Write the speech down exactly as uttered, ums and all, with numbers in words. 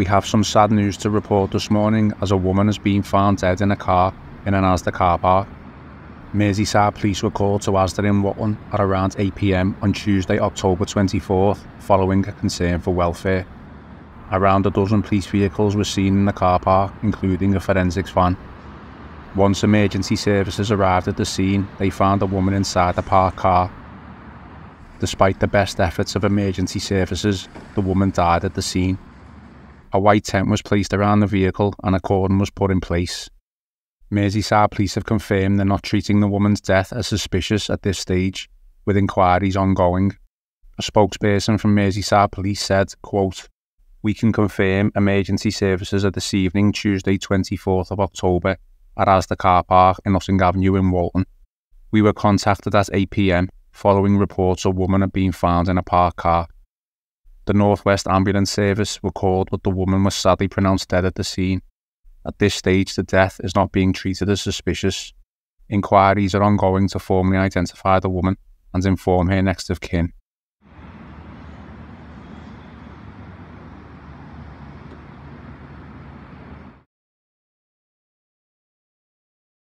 We have some sad news to report this morning as a woman has been found dead in a car in an Asda car park. Merseyside Police were called to Asda in Walton at around eight p m on Tuesday, October twenty-fourth, following a concern for welfare. Around a dozen police vehicles were seen in the car park, including a forensics van. Once emergency services arrived at the scene, they found a woman inside the parked car. Despite the best efforts of emergency services, the woman died at the scene. A white tent was placed around the vehicle and a cordon was put in place. Merseyside Police have confirmed they're not treating the woman's death as suspicious at this stage, with inquiries ongoing. A spokesperson from Merseyside Police said, quote, "We can confirm emergency services are this evening, Tuesday twenty-fourth of October, at Asda car park in Utting Avenue in Walton. We were contacted at eight p m following reports a woman had been found in a parked car. The Northwest Ambulance Service were called, but the woman was sadly pronounced dead at the scene. At this stage, the death is not being treated as suspicious. Inquiries are ongoing to formally identify the woman and inform her next of kin."